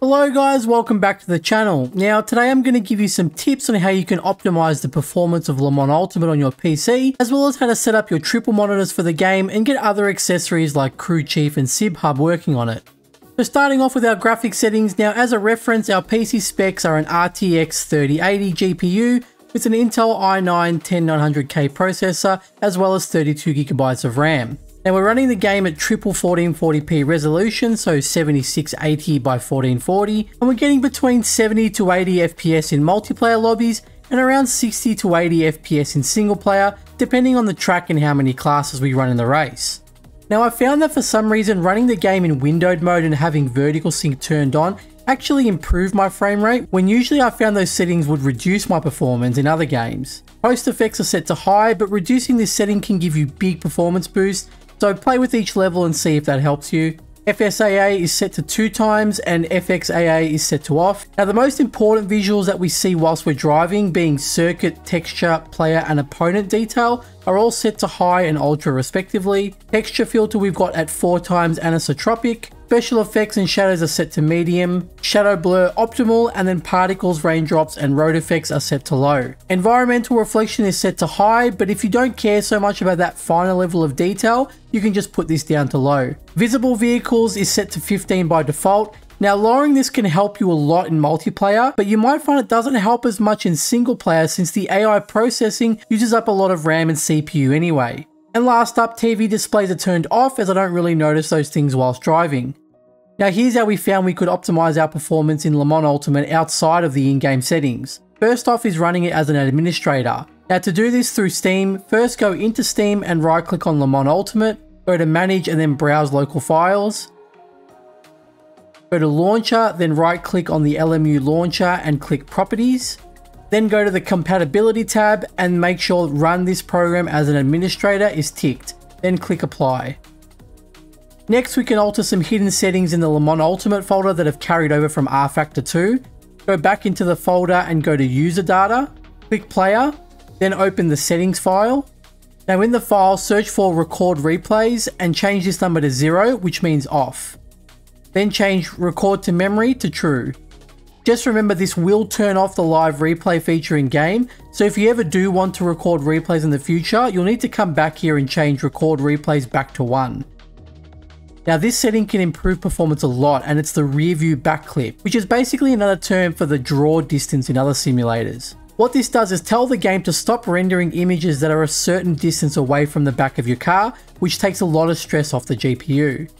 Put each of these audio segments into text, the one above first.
Hello guys, welcome back to the channel. Now today I'm going to give you some tips on how you can optimize the performance of Le Mans Ultimate on your PC, as well as how to set up your triple monitors for the game and get other accessories like Crew Chief and SimHub working on it. So starting off with our graphics settings, now as a reference our PC specs are an RTX 3080 GPU with an Intel i9 10900k processor as well as 32GB of RAM. Now we're running the game at triple 1440p resolution, so 7680 by 1440, and we're getting between 70 to 80 FPS in multiplayer lobbies and around 60 to 80 FPS in single player, depending on the track and how many classes we run in the race. Now I found that for some reason running the game in windowed mode and having vertical sync turned on actually improved my frame rate, when usually I found those settings would reduce my performance in other games. Post effects are set to high, but reducing this setting can give you big performance boosts, so play with each level and see if that helps you. FSAA is set to 2 times and FXAA is set to off. Now the most important visuals that we see whilst we're driving, being circuit, texture, player and opponent detail, are all set to high and ultra respectively. Texture filter we've got at 4 times anisotropic. Special effects and shadows are set to medium. Shadow blur optimal, and then particles, raindrops and road effects are set to low. Environmental reflection is set to high, but if you don't care so much about that finer level of detail, you can just put this down to low. Visible vehicles is set to 15 by default. Now lowering this can help you a lot in multiplayer, but you might find it doesn't help as much in single player since the AI processing uses up a lot of RAM and CPU anyway. And last up, TV displays are turned off as I don't really notice those things whilst driving. Now here's how we found we could optimize our performance in Le Mans Ultimate outside of the in-game settings. First off is running it as an administrator. Now to do this through Steam, first go into Steam and right click on Le Mans Ultimate, go to Manage and then Browse Local Files. Go to Launcher, then right click on the LMU Launcher and click Properties. Then go to the Compatibility tab and make sure Run this program as an administrator is ticked. Then click Apply. Next we can alter some hidden settings in the Le Mans Ultimate folder that have carried over from rFactor2. Go back into the folder and go to User Data, click Player, then open the Settings file. Now in the file search for Record Replays and change this number to 0, which means off. Then change Record to Memory to True. Just remember this will turn off the live replay feature in game, so if you ever do want to record replays in the future, you'll need to come back here and change Record Replays back to 1. Now this setting can improve performance a lot, and it's the rear view back clip, which is basically another term for the draw distance in other simulators. What this does is tell the game to stop rendering images that are a certain distance away from the back of your car, which takes a lot of stress off the GPU.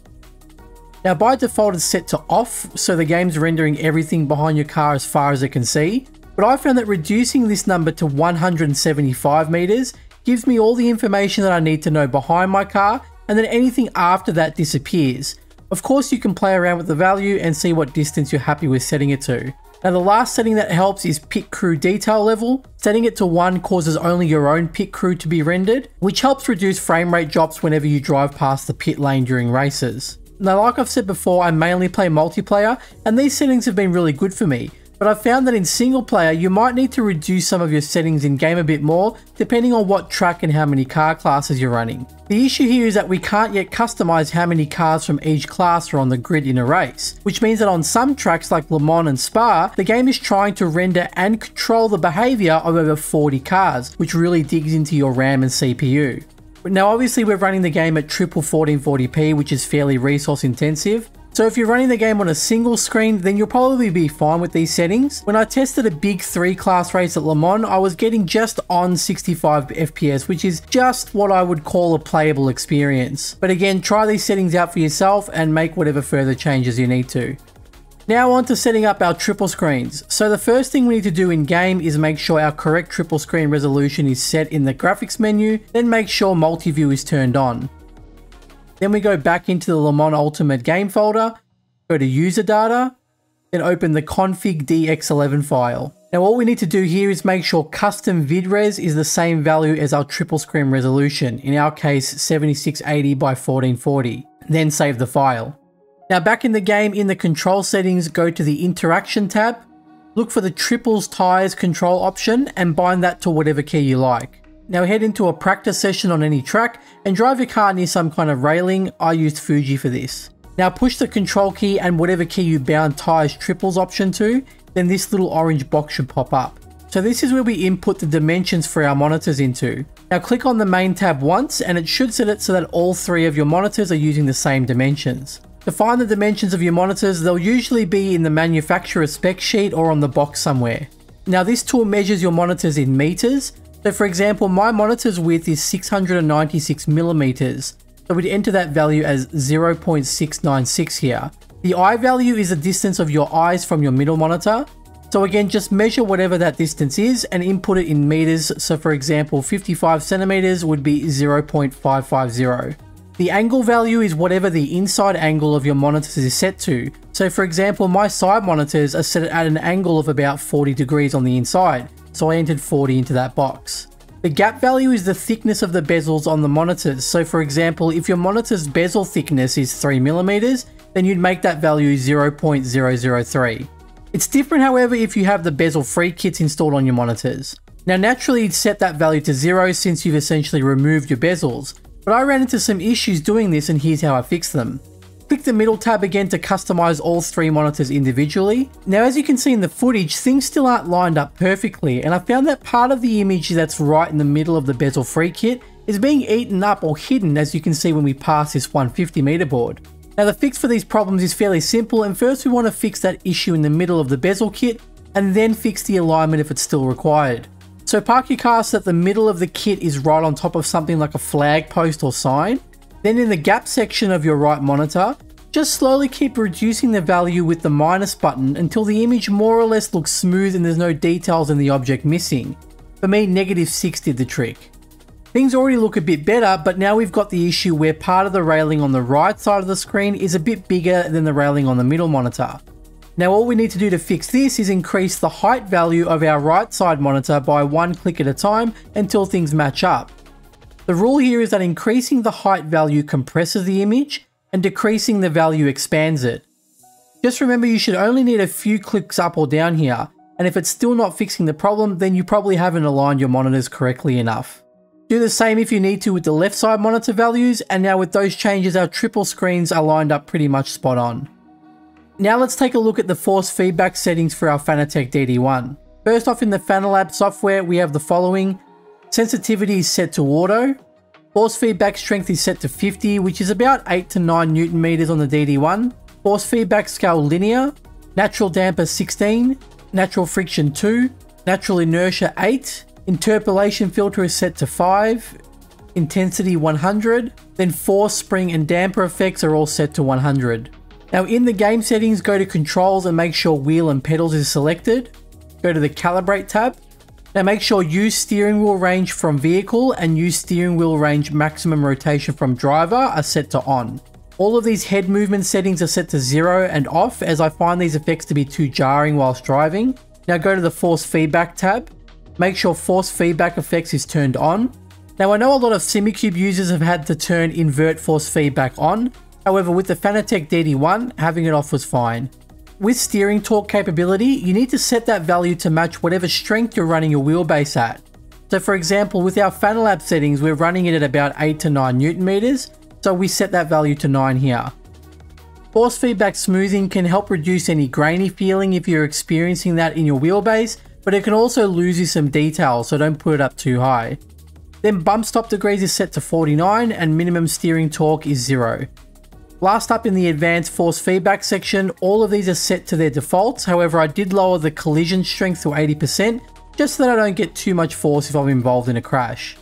Now by default it's set to off, so the game's rendering everything behind your car as far as it can see, but I found that reducing this number to 175 meters gives me all the information that I need to know behind my car, and then anything after that disappears. Of course you can play around with the value and see what distance you're happy with setting it to. Now the last setting that helps is pit crew detail level. Setting it to 1 causes only your own pit crew to be rendered, which helps reduce frame rate drops whenever you drive past the pit lane during races. Now like I've said before, I mainly play multiplayer and these settings have been really good for me, but I've found that in single player you might need to reduce some of your settings in game a bit more depending on what track and how many car classes you're running. The issue here is that we can't yet customize how many cars from each class are on the grid in a race, which means that on some tracks like Le Mans and Spa, the game is trying to render and control the behavior of over 40 cars, which really digs into your RAM and CPU. Now obviously we're running the game at triple 1440p, which is fairly resource intensive, so if you're running the game on a single screen then you'll probably be fine with these settings. When I tested a big 3-class race at Le Mans, I was getting just on 65 FPS, which is just what I would call a playable experience. But again, try these settings out for yourself and make whatever further changes you need to. Now on to setting up our triple screens. So the first thing we need to do in game is make sure our correct triple screen resolution is set in the graphics menu, then make sure multi-view is turned on. Then we go back into the Le Mans Ultimate game folder, go to user data, then open the config dx11 file. Now all we need to do here is make sure custom vidres is the same value as our triple screen resolution, in our case 7680 by 1440, then save the file. Now back in the game, in the control settings, go to the interaction tab, look for the triples tires control option and bind that to whatever key you like. Now head into a practice session on any track and drive your car near some kind of railing. I used Fuji for this. Now push the control key and whatever key you bound ties triples option to, then this little orange box should pop up. So this is where we input the dimensions for our monitors into. Now click on the main tab once and it should set it so that all three of your monitors are using the same dimensions. To find the dimensions of your monitors, they'll usually be in the manufacturer spec sheet or on the box somewhere. Now this tool measures your monitors in meters. So for example, my monitor's width is 696 millimeters. So we'd enter that value as 0.696 here. The eye value is the distance of your eyes from your middle monitor. So again, just measure whatever that distance is and input it in meters. So for example, 55 centimeters would be 0.550. The angle value is whatever the inside angle of your monitors is set to. So for example, my side monitors are set at an angle of about 40 degrees on the inside. So I entered 40 into that box. The gap value is the thickness of the bezels on the monitors. So for example, if your monitor's bezel thickness is 3 millimeters, then you'd make that value 0.003. It's different, however, if you have the bezel-free kits installed on your monitors. Now naturally, you'd set that value to 0 since you've essentially removed your bezels, but I ran into some issues doing this and here's how I fixed them. Click the middle tab again to customize all three monitors individually. Now, as you can see in the footage, things still aren't lined up perfectly, and I found that part of the image that's right in the middle of the bezel-free kit is being eaten up or hidden, as you can see when we pass this 150 meter board. Now, the fix for these problems is fairly simple, and first we want to fix that issue in the middle of the bezel kit and then fix the alignment if it's still required. So park your car so that the middle of the kit is right on top of something like a flag post or sign. Then in the gap section of your right monitor, just slowly keep reducing the value with the minus button until the image more or less looks smooth and there's no details in the object missing. For me, -6 did the trick. Things already look a bit better, but now we've got the issue where part of the railing on the right side of the screen is a bit bigger than the railing on the middle monitor. Now all we need to do to fix this is increase the height value of our right side monitor by one click at a time until things match up. The rule here is that increasing the height value compresses the image and decreasing the value expands it. Just remember, you should only need a few clicks up or down here, and if it's still not fixing the problem, then you probably haven't aligned your monitors correctly enough. Do the same if you need to with the left side monitor values, and now with those changes our triple screens are lined up pretty much spot on. Now let's take a look at the force feedback settings for our Fanatec DD1. First off, in the Fanalab software we have the following. Sensitivity is set to auto. Force feedback strength is set to 50, which is about 8 to 9 Newton meters on the DD1. Force feedback scale linear. Natural damper 16. Natural friction 2. Natural inertia 8. Interpolation filter is set to 5. Intensity 100. Then force, spring and damper effects are all set to 100. Now in the game settings, go to controls and make sure wheel and pedals is selected. Go to the calibrate tab. Now make sure use steering wheel range from vehicle and use steering wheel range maximum rotation from driver are set to on. All of these head movement settings are set to 0 and off, as I find these effects to be too jarring whilst driving. Now go to the force feedback tab. Make sure force feedback effects is turned on. Now I know a lot of Simicube users have had to turn invert force feedback on. However, with the Fanatec DD1, having it off was fine. With steering torque capability, you need to set that value to match whatever strength you're running your wheelbase at. So for example, with our Fanalab settings, we're running it at about 8 to 9 Newton meters. So we set that value to 9 here. Force feedback smoothing can help reduce any grainy feeling if you're experiencing that in your wheelbase, but it can also lose you some detail, so don't put it up too high. Then bump stop degrees is set to 49 and minimum steering torque is 0. Last up, in the advanced force feedback section, all of these are set to their defaults. However, I did lower the collision strength to 80%, just so that I don't get too much force if I'm involved in a crash.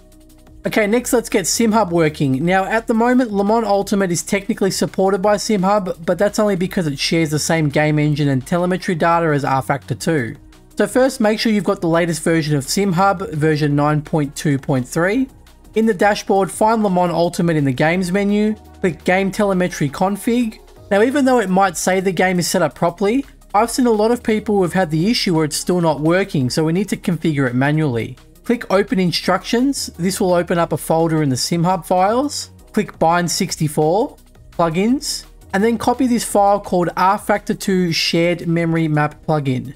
Okay, next let's get SimHub working. Now at the moment, Le Mans Ultimate is technically supported by SimHub, but that's only because it shares the same game engine and telemetry data as rFactor2. So first, make sure you've got the latest version of SimHub, version 9.2.3. In the dashboard, find Le Mans Ultimate in the games menu, click game telemetry config. Now even though it might say the game is set up properly, I've seen a lot of people who've had the issue where it's still not working, so we need to configure it manually. Click open instructions, this will open up a folder in the SimHub files. Click bind 64, plugins, and then copy this file called rFactor2 shared memory map plugin.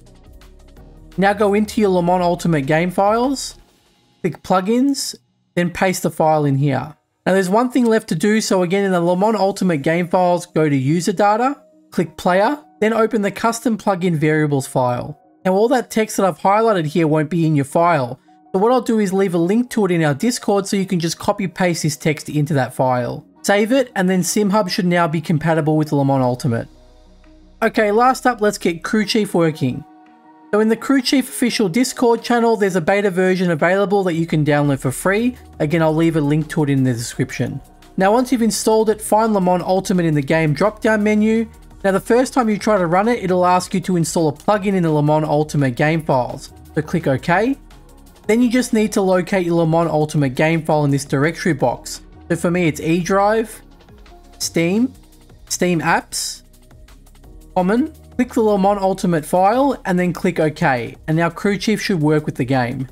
Now go into your Le Mans Ultimate game files, click plugins, then paste the file in here. Now there's one thing left to do, so again in the Le Mans Ultimate game files, go to user data, click player, then open the custom plugin variables file. Now all that text that I've highlighted here won't be in your file, so what I'll do is leave a link to it in our Discord so you can just copy paste this text into that file. Save it, and then SimHub should now be compatible with Le Mans Ultimate. Okay, last up, let's get Crew Chief working. So in the Crew Chief official Discord channel, there's a beta version available that you can download for free. Again, I'll leave a link to it in the description. Now once you've installed it, find Le Mans Ultimate in the game drop-down menu. Now the first time you try to run it, it'll ask you to install a plugin in the Le Mans Ultimate game files. So click OK. Then you just need to locate your Le Mans Ultimate game file in this directory box. So for me it's E Drive, Steam, Steam Apps, Common. Click the Le Mans Ultimate file and then click OK, and now Crew Chief should work with the game.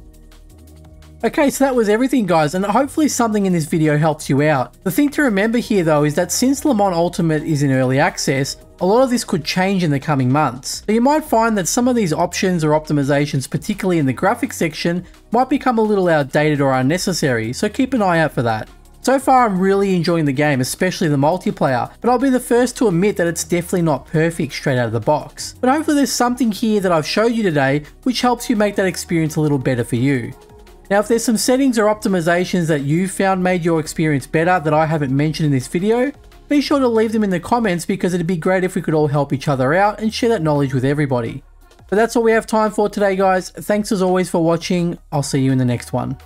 Okay, so that was everything guys, and hopefully something in this video helps you out. The thing to remember here though is that since Le Mans Ultimate is in early access, a lot of this could change in the coming months. So you might find that some of these options or optimizations, particularly in the graphics section, might become a little outdated or unnecessary, so keep an eye out for that. So far I'm really enjoying the game, especially the multiplayer, but I'll be the first to admit that it's definitely not perfect straight out of the box. But hopefully there's something here that I've showed you today which helps you make that experience a little better for you. Now if there's some settings or optimizations that you found made your experience better that I haven't mentioned in this video, be sure to leave them in the comments because it'd be great if we could all help each other out and share that knowledge with everybody. But that's all we have time for today guys. Thanks as always for watching, I'll see you in the next one.